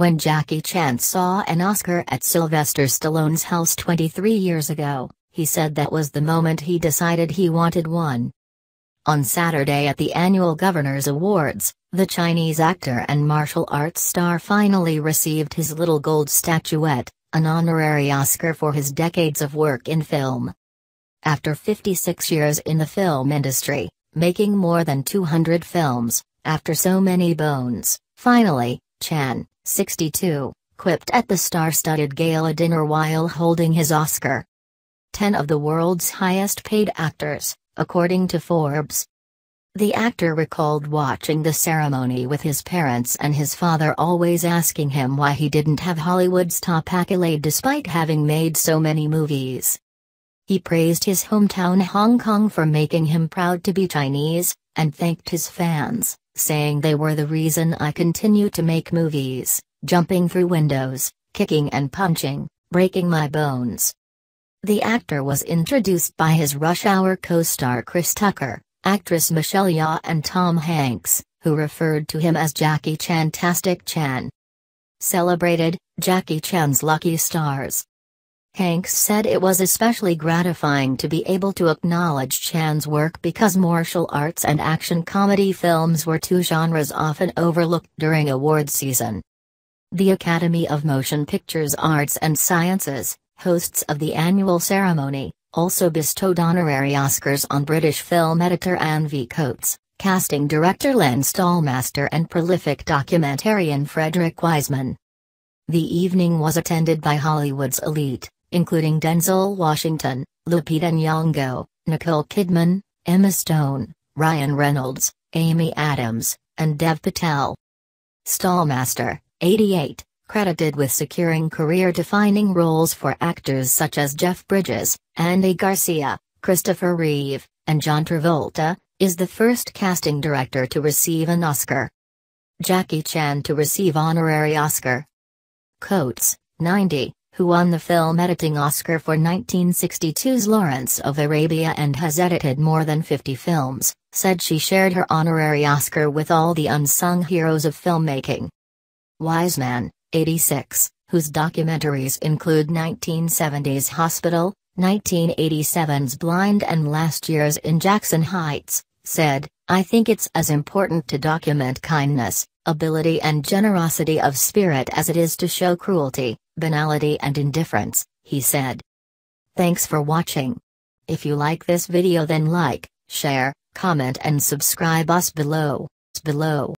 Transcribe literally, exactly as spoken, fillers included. when Jackie Chan saw an Oscar at Sylvester Stallone's house twenty-three years ago, he said that was the moment he decided he wanted one. On Saturday at the annual Governor's Awards, the Chinese actor and martial arts star finally received his little gold statuette, an honorary Oscar for his decades of work in film. After fifty-six years in the film industry, making more than two hundred films, after so many bones, finally, Chan, sixty-two, quipped at the star-studded gala dinner while holding his Oscar. Ten of the world's highest-paid actors, according to Forbes. The actor recalled watching the ceremony with his parents and his father always asking him why he didn't have Hollywood's top accolade despite having made so many movies. He praised his hometown Hong Kong for making him proud to be Chinese, and thanked his fans, saying they were the reason I continue to make movies, jumping through windows, kicking and punching, breaking my bones. The actor was introduced by his Rush Hour co-star Chris Tucker, actress Michelle Yeoh and Tom Hanks, who referred to him as Jackie Chan-tastic Chan. Celebrated, Jackie Chan's lucky stars. Hanks said it was especially gratifying to be able to acknowledge Chan's work because martial arts and action comedy films were two genres often overlooked during awards season. The Academy of Motion Pictures Arts and Sciences, hosts of the annual ceremony, also bestowed honorary Oscars on British film editor Anne V. Coates, casting director Lynn Stalmaster and prolific documentarian Frederick Wiseman. The evening was attended by Hollywood's elite, including Denzel Washington, Lupita Nyong'o, Nicole Kidman, Emma Stone, Ryan Reynolds, Amy Adams, and Dev Patel. Stallmaster, eighty-eight, credited with securing career-defining roles for actors such as Jeff Bridges, Andy Garcia, Christopher Reeve, and John Travolta, is the first casting director to receive an Oscar. Jackie Chan to receive honorary Oscar. Coates, ninety, who won the film editing Oscar for nineteen sixty-two's Lawrence of Arabia and has edited more than fifty films, said she shared her honorary Oscar with all the unsung heroes of filmmaking. Wiseman, eighty-six, whose documentaries include nineteen seventies Hospital, nineteen eighty-seven's Blind and last year's In Jackson Heights, said, I think it's as important to document kindness, ability and generosity of spirit as it is to show cruelty, banality and indifference, he said. Thanks for watching. If you like this video then like, share, comment and subscribe us below. below.